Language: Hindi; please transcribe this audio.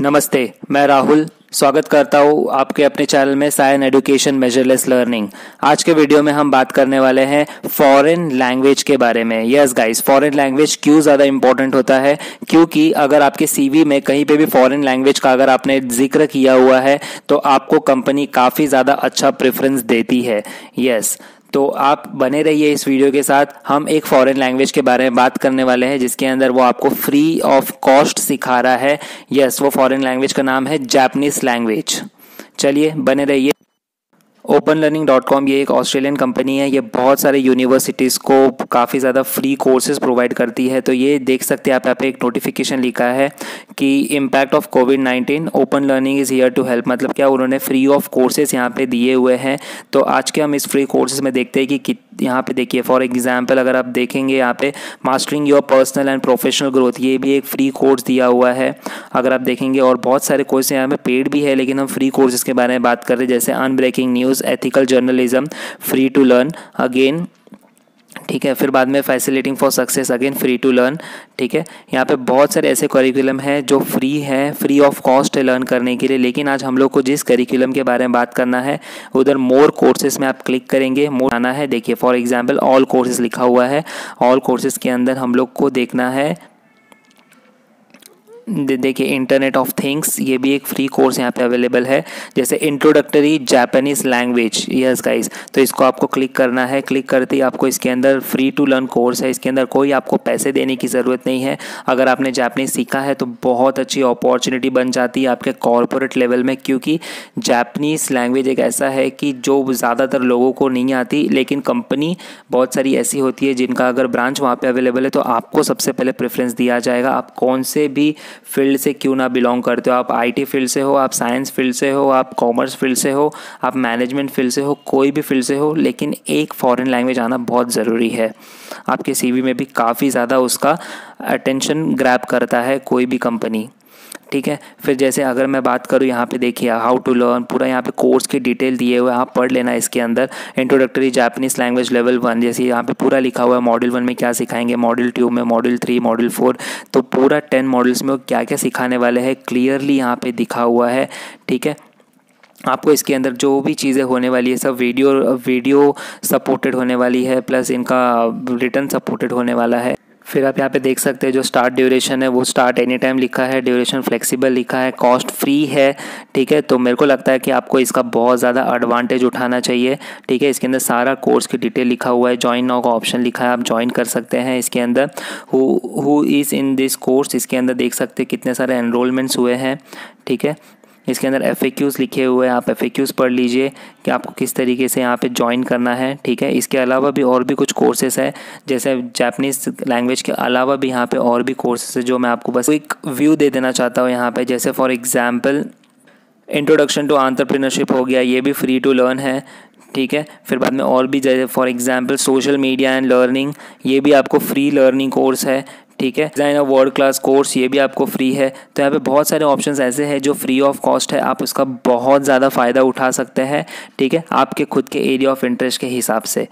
नमस्ते, मैं राहुल स्वागत करता हूँ आपके अपने चैनल में सायन एडुकेशन मेजरलेस लर्निंग। आज के वीडियो में हम बात करने वाले हैं फॉरेन लैंग्वेज के बारे में। यस गाइस, फॉरेन लैंग्वेज क्यों ज़्यादा इम्पोर्टेंट होता है? क्योंकि अगर आपके सीवी में कहीं पे भी फॉरेन लैंग्वेज का अगर आपने जिक्र किया हुआ है तो आपको कंपनी काफ़ी ज़्यादा अच्छा प्रेफरेंस देती है। यस, तो आप बने रहिए इस वीडियो के साथ। हम एक फॉरेन लैंग्वेज के बारे में बात करने वाले हैं जिसके अंदर वो आपको फ्री ऑफ कॉस्ट सिखा रहा है। यस, वो फॉरेन लैंग्वेज का नाम है जापानीज लैंग्वेज। चलिए बने रहिए। Openlearning.com ये एक ऑस्ट्रेलियन कंपनी है। ये बहुत सारे यूनिवर्सिटीज़ को काफ़ी ज़्यादा फ्री कोर्सेज प्रोवाइड करती है। तो ये देख सकते हैं आप यहाँ पे एक नोटिफिकेशन लिखा है कि इम्पैक्ट ऑफ कोविड-19, open learning is here to help. मतलब क्या, उन्होंने फ्री ऑफ कोर्सेज यहाँ पे दिए हुए हैं। तो आज के हम इस फ्री कोर्सेज में देखते हैं कि यहाँ पे देखिए, फॉर एग्जाम्पल अगर आप देखेंगे यहाँ पे mastering your personal and professional growth, ये भी एक फ्री कोर्स दिया हुआ है अगर आप देखेंगे। और बहुत सारे कोर्स यहाँ पे पेड भी है, लेकिन हम फ्री कोर्सेज के बारे में बात कर रहे हैं, जैसे unbreaking news, ethical journalism free to learn again, ठीक है। फिर बाद में facilitating for success again free to learn, ठीक है। यहाँ पे बहुत सारे ऐसे करिकुलम है जो फ्री है, फ्री ऑफ कॉस्ट है लर्न करने के लिए। लेकिन आज हम लोग को जिस करिकुलम के बारे में बात करना है, उधर मोर कोर्सेज में आप क्लिक करेंगे, मोर आना है। देखिए फॉर एग्जाम्पल ऑल कोर्सेज लिखा हुआ है। ऑल कोर्सेज के अंदर हम लोग को देखना है, देखिए इंटरनेट ऑफ थिंग्स, ये भी एक फ्री कोर्स यहाँ पे अवेलेबल है, जैसे introductory Japanese language. Yes guys, तो इसको आपको क्लिक करना है। क्लिक करते ही आपको इसके अंदर फ्री टू लर्न कोर्स है। इसके अंदर कोई आपको पैसे देने की ज़रूरत नहीं है। अगर आपने जापानीज सीखा है तो बहुत अच्छी अपॉर्चुनिटी बन जाती है आपके कॉर्पोरेट लेवल में, क्योंकि जापानीज लैंग्वेज एक ऐसा है कि जो ज़्यादातर लोगों को नहीं आती। लेकिन कंपनी बहुत सारी ऐसी होती है जिनका अगर ब्रांच वहाँ पर अवेलेबल है तो आपको सबसे पहले प्रेफरेंस दिया जाएगा। आप कौन से भी फील्ड से क्यों ना बिलोंग करते हो, आप आईटी फील्ड से हो, आप साइंस फील्ड से हो, आप कॉमर्स फील्ड से हो, आप मैनेजमेंट फील्ड से हो, कोई भी फील्ड से हो, लेकिन एक फॉरेन लैंग्वेज आना बहुत ज़रूरी है। आपके सीवी में भी काफ़ी ज़्यादा उसका अटेंशन ग्रैब करता है कोई भी कंपनी, ठीक है। फिर जैसे अगर मैं बात करूँ, यहाँ पे देखिए हाउ टू लर्न, पूरा यहाँ पे कोर्स की डिटेल दिए हुए, आप पढ़ लेना। इसके अंदर इंट्रोडक्टरी जापानीज लैंग्वेज लेवल 1, जैसे यहाँ पे पूरा लिखा हुआ है मॉड्यूल 1 में क्या सिखाएंगे, मॉड्यूल 2 में, मॉड्यूल 3, मॉड्यूल 4, तो पूरा 10 मॉड्यूल्स में क्या सिखाने वाले हैं क्लियरली यहाँ पर दिखा हुआ है, ठीक है। आपको इसके अंदर जो भी चीज़ें होने वाली है सब वीडियो सपोर्टेड होने वाली है, प्लस इनका रिटर्न सपोर्टेड होने वाला है। फिर आप यहाँ पे देख सकते हैं जो स्टार्ट ड्यूरेशन है वो स्टार्ट एनी टाइम लिखा है, ड्यूरेशन फ्लेक्सिबल लिखा है, कॉस्ट फ्री है, ठीक है। तो मेरे को लगता है कि आपको इसका बहुत ज़्यादा एडवांटेज उठाना चाहिए, ठीक है। इसके अंदर सारा कोर्स की डिटेल लिखा हुआ है, ज्वाइन नाउ का ऑप्शन लिखा है, आप ज्वाइन कर सकते हैं। इसके अंदर who is in this course, इसके अंदर देख सकते हैं कितने सारे एनरोलमेंट्स हुए हैं, ठीक है। इसके अंदर FAQs लिखे हुए हैं, आप FAQs पढ़ लीजिए कि आपको किस तरीके से यहाँ पे ज्वाइन करना है, ठीक है। इसके अलावा भी और भी कुछ कोर्सेस हैं, जैसे जापानीज लैंग्वेज के अलावा भी यहाँ पे और भी कोर्सेस हैं जो मैं आपको बस एक व्यू दे देना चाहता हूँ यहाँ पे। जैसे for example introduction to entrepreneurship हो गया, ये भी फ्री टू लर्न है, ठीक है। फिर बाद में और भी जैसे for example social media and learning, ये भी आपको फ्री लर्निंग कोर्स है, ठीक है। Design of world class course, ये भी आपको फ्री है। तो यहाँ पे बहुत सारे ऑप्शंस ऐसे हैं जो फ्री ऑफ कॉस्ट है, आप उसका बहुत ज़्यादा फ़ायदा उठा सकते हैं, ठीक है, आपके खुद के एरिया ऑफ इंटरेस्ट के हिसाब से।